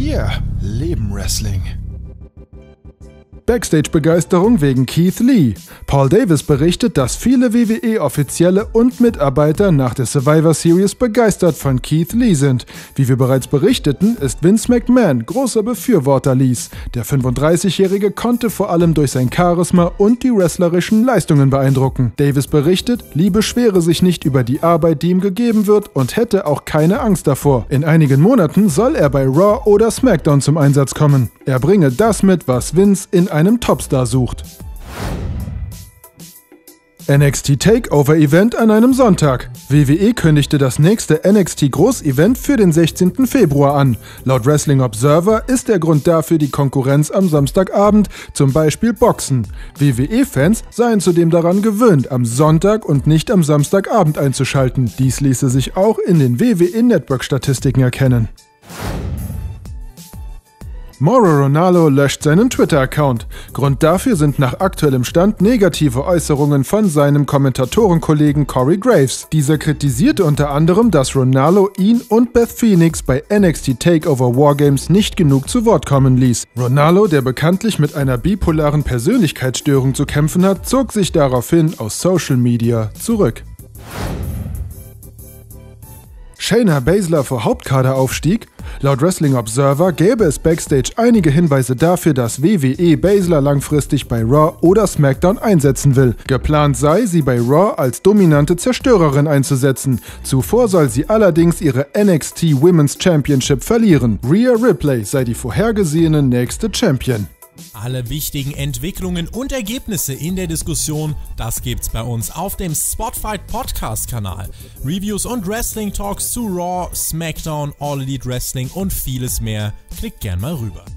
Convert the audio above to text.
Wir leben Wrestling. Backstage-Begeisterung wegen Keith Lee. Paul Davis berichtet, dass viele WWE-Offizielle und Mitarbeiter nach der Survivor Series begeistert von Keith Lee sind. Wie wir bereits berichteten, ist Vince McMahon großer Befürworter Lees. Der 35-Jährige konnte vor allem durch sein Charisma und die wrestlerischen Leistungen beeindrucken. Davis berichtet, Lee beschwere sich nicht über die Arbeit, die ihm gegeben wird und hätte auch keine Angst davor. In einigen Monaten soll er bei Raw oder SmackDown zum Einsatz kommen. Er bringe das mit, was Vince in einem Topstar sucht. NXT Takeover Event an einem Sonntag. WWE kündigte das nächste NXT Groß-Event für den 16. Februar an. Laut Wrestling Observer ist der Grund dafür die Konkurrenz am Samstagabend, zum Beispiel Boxen. WWE-Fans seien zudem daran gewöhnt, am Sonntag und nicht am Samstagabend einzuschalten. Dies ließe sich auch in den WWE-Network-Statistiken erkennen. Mauro Ranallo löscht seinen Twitter-Account. Grund dafür sind nach aktuellem Stand negative Äußerungen von seinem Kommentatorenkollegen Corey Graves. Dieser kritisierte unter anderem, dass Ranallo ihn und Beth Phoenix bei NXT Takeover Wargames nicht genug zu Wort kommen ließ. Ranallo, der bekanntlich mit einer bipolaren Persönlichkeitsstörung zu kämpfen hat, zog sich daraufhin aus Social Media zurück. Shayna Baszler vor Hauptkaderaufstieg? Laut Wrestling Observer gäbe es Backstage einige Hinweise dafür, dass WWE Baszler langfristig bei Raw oder SmackDown einsetzen will. Geplant sei, sie bei Raw als dominante Zerstörerin einzusetzen. Zuvor soll sie allerdings ihre NXT Women's Championship verlieren. Rhea Ripley sei die vorhergesehene nächste Champion. Alle wichtigen Entwicklungen und Ergebnisse in der Diskussion, das gibt's bei uns auf dem Spotfight Podcast Kanal. Reviews und Wrestling Talks zu Raw, SmackDown, All Elite Wrestling und vieles mehr. Klickt gern mal rüber.